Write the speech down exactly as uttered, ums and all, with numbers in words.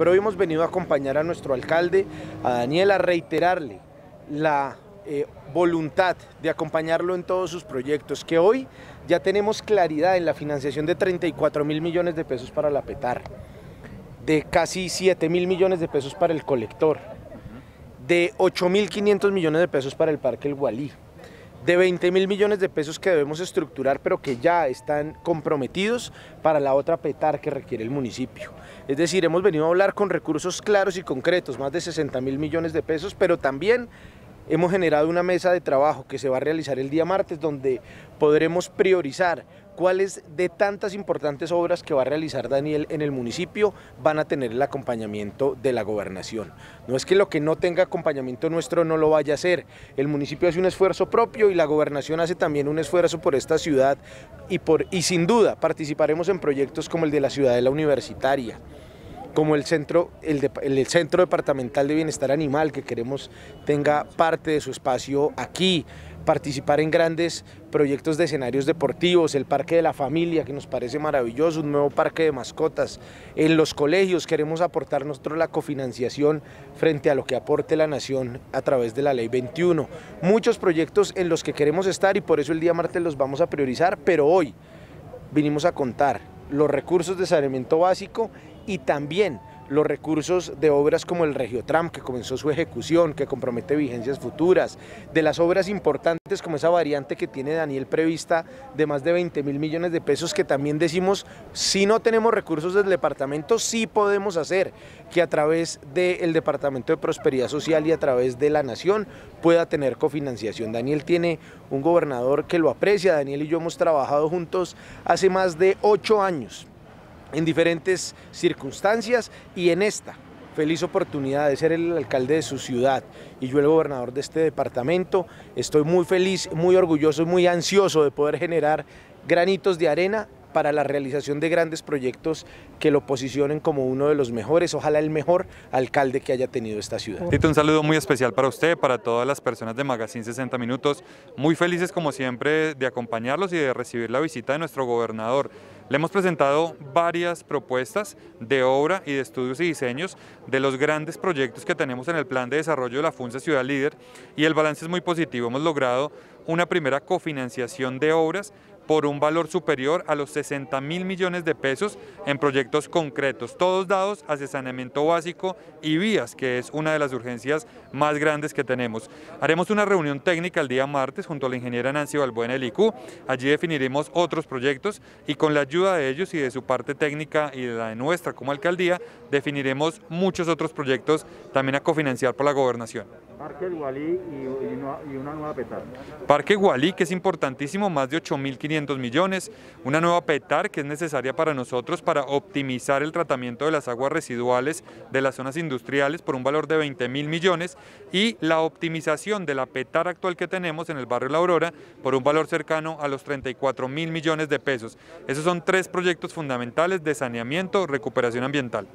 Pero hoy hemos venido a acompañar a nuestro alcalde, a Daniel, a reiterarle la eh, voluntad de acompañarlo en todos sus proyectos, que hoy ya tenemos claridad en la financiación de treinta y cuatro mil millones de pesos para la Petar, de casi siete mil millones de pesos para el colector, de ocho mil quinientos millones de pesos para el Parque El Gualí, de veinte mil millones de pesos que debemos estructurar pero que ya están comprometidos para la otra P T A R que requiere el municipio. Es decir, hemos venido a hablar con recursos claros y concretos, más de sesenta mil millones de pesos, pero también hemos generado una mesa de trabajo que se va a realizar el día martes, donde podremos priorizar cuáles de tantas importantes obras que va a realizar Daniel en el municipio van a tener el acompañamiento de la gobernación. No es que lo que no tenga acompañamiento nuestro no lo vaya a hacer. El municipio hace un esfuerzo propio y la gobernación hace también un esfuerzo por esta ciudad y, por, y sin duda participaremos en proyectos como el de la Ciudadela Universitaria, como el centro, el, de, el Centro Departamental de Bienestar Animal, que queremos tenga parte de su espacio aquí, participar en grandes proyectos de escenarios deportivos, el Parque de la Familia, que nos parece maravilloso, un nuevo parque de mascotas, en los colegios queremos aportar nosotros la cofinanciación frente a lo que aporte la nación a través de la Ley veintiuno, muchos proyectos en los que queremos estar y por eso el día martes los vamos a priorizar, pero hoy vinimos a contar los recursos de saneamiento básico y también los recursos de obras como el Regiotram, que comenzó su ejecución, que compromete vigencias futuras, de las obras importantes como esa variante que tiene Daniel prevista de más de veinte mil millones de pesos, que también decimos, si no tenemos recursos del departamento, sí podemos hacer que a través del Departamento de Prosperidad Social y a través de la nación pueda tener cofinanciación. Daniel tiene un gobernador que lo aprecia, Daniel y yo hemos trabajado juntos hace más de ocho años, en diferentes circunstancias y en esta feliz oportunidad de ser el alcalde de su ciudad y yo el gobernador de este departamento. Estoy muy feliz, muy orgulloso y muy ansioso de poder generar granitos de arena para la realización de grandes proyectos que lo posicionen como uno de los mejores, ojalá el mejor alcalde que haya tenido esta ciudad. Tito, un saludo muy especial para usted, para todas las personas de Magazine sesenta minutos, muy felices como siempre de acompañarlos y de recibir la visita de nuestro gobernador. Le hemos presentado varias propuestas de obra y de estudios y diseños de los grandes proyectos que tenemos en el plan de desarrollo de la Funza Ciudad Líder y el balance es muy positivo. Hemos logrado una primera cofinanciación de obras por un valor superior a los sesenta mil millones de pesos en proyectos concretos, todos dados hacia saneamiento básico y vías, que es una de las urgencias más grandes que tenemos. Haremos una reunión técnica el día martes junto a la ingeniera Nancy Valbuena del I Q, allí definiremos otros proyectos y con la ayuda de ellos y de su parte técnica y de la de nuestra como alcaldía, definiremos muchos otros proyectos también a cofinanciar por la gobernación. Parque El Gualí y una nueva P T A R. Parque Gualí, que es importantísimo, más de ocho mil quinientos millones, una nueva P T A R que es necesaria para nosotros para optimizar el tratamiento de las aguas residuales de las zonas industriales por un valor de veinte mil millones y la optimización de la P T A R actual que tenemos en el barrio La Aurora por un valor cercano a los treinta y cuatro mil millones de pesos. Esos son tres proyectos fundamentales de saneamiento, recuperación ambiental.